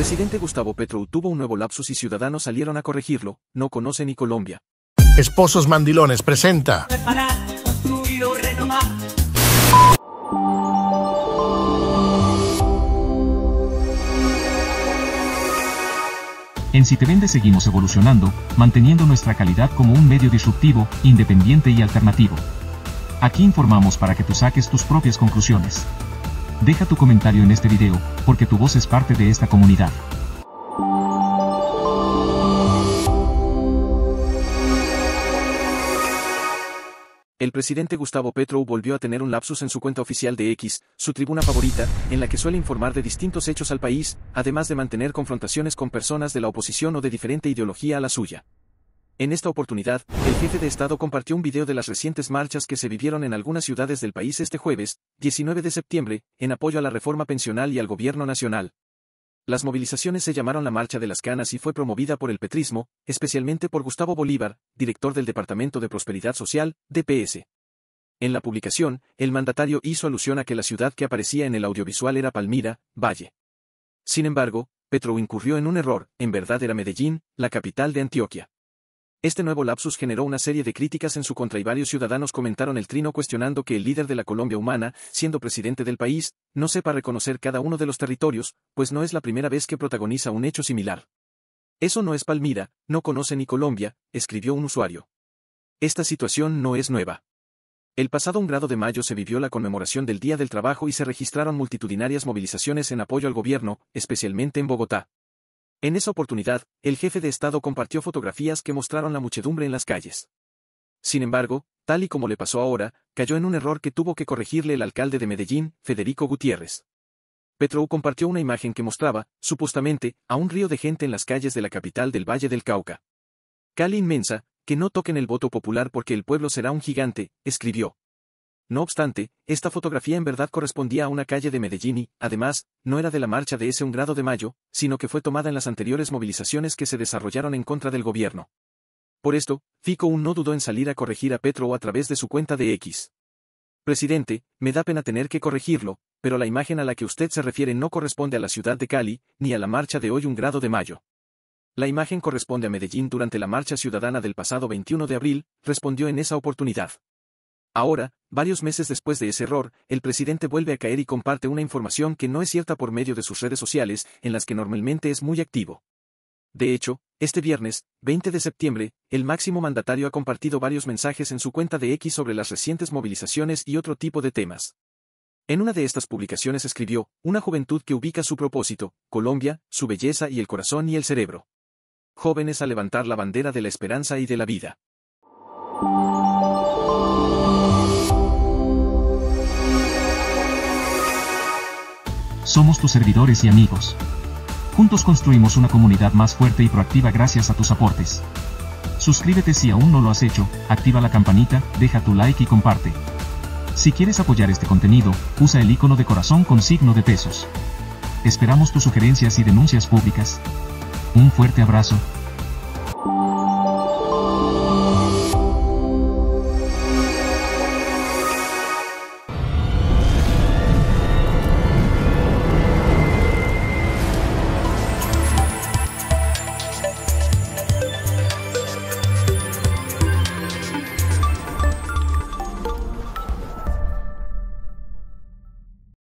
Presidente Gustavo Petro tuvo un nuevo lapsus y ciudadanos salieron a corregirlo, no conoce ni Colombia. Esposos Mandilones presenta. Preparar, construir o renovar. En Si Te Vendes seguimos evolucionando, manteniendo nuestra calidad como un medio disruptivo, independiente y alternativo. Aquí informamos para que tú saques tus propias conclusiones. Deja tu comentario en este video, porque tu voz es parte de esta comunidad. El presidente Gustavo Petro volvió a tener un lapsus en su cuenta oficial de X, su tribuna favorita, en la que suele informar de distintos hechos al país, además de mantener confrontaciones con personas de la oposición o de diferente ideología a la suya. En esta oportunidad, el jefe de Estado compartió un video de las recientes marchas que se vivieron en algunas ciudades del país este jueves, 19 de septiembre, en apoyo a la reforma pensional y al gobierno nacional. Las movilizaciones se llamaron la Marcha de las Canas y fue promovida por el petrismo, especialmente por Gustavo Bolívar, director del Departamento de Prosperidad Social, DPS. En la publicación, el mandatario hizo alusión a que la ciudad que aparecía en el audiovisual era Palmira, Valle. Sin embargo, Petro incurrió en un error, en verdad era Medellín, la capital de Antioquia. Este nuevo lapsus generó una serie de críticas en su contra y varios ciudadanos comentaron el trino cuestionando que el líder de la Colombia humana, siendo presidente del país, no sepa reconocer cada uno de los territorios, pues no es la primera vez que protagoniza un hecho similar. Eso no es Palmira, no conoce ni Colombia, escribió un usuario. Esta situación no es nueva. El pasado 1 de mayo se vivió la conmemoración del Día del Trabajo y se registraron multitudinarias movilizaciones en apoyo al gobierno, especialmente en Bogotá. En esa oportunidad, el jefe de Estado compartió fotografías que mostraron la muchedumbre en las calles. Sin embargo, tal y como le pasó ahora, cayó en un error que tuvo que corregirle el alcalde de Medellín, Federico Gutiérrez. Petro compartió una imagen que mostraba, supuestamente, a un río de gente en las calles de la capital del Valle del Cauca. Cali inmensa, que no toquen el voto popular porque el pueblo será un gigante, escribió. No obstante, esta fotografía en verdad correspondía a una calle de Medellín y, además, no era de la marcha de ese 1 de mayo, sino que fue tomada en las anteriores movilizaciones que se desarrollaron en contra del gobierno. Por esto, Fico no dudó en salir a corregir a Petro a través de su cuenta de X. Presidente, me da pena tener que corregirlo, pero la imagen a la que usted se refiere no corresponde a la ciudad de Cali, ni a la marcha de hoy 1 de mayo. La imagen corresponde a Medellín durante la marcha ciudadana del pasado 21 de abril, respondió en esa oportunidad. Ahora, varios meses después de ese error, el presidente vuelve a caer y comparte una información que no es cierta por medio de sus redes sociales, en las que normalmente es muy activo. De hecho, este viernes, 20 de septiembre, el máximo mandatario ha compartido varios mensajes en su cuenta de X sobre las recientes movilizaciones y otro tipo de temas. En una de estas publicaciones escribió, una juventud que ubica su propósito, Colombia, su belleza y el corazón y el cerebro. Jóvenes a levantar la bandera de la esperanza y de la vida. Somos tus servidores y amigos. Juntos construimos una comunidad más fuerte y proactiva gracias a tus aportes. Suscríbete si aún no lo has hecho, activa la campanita, deja tu like y comparte. Si quieres apoyar este contenido, usa el icono de corazón con signo de pesos. Esperamos tus sugerencias y denuncias públicas. Un fuerte abrazo.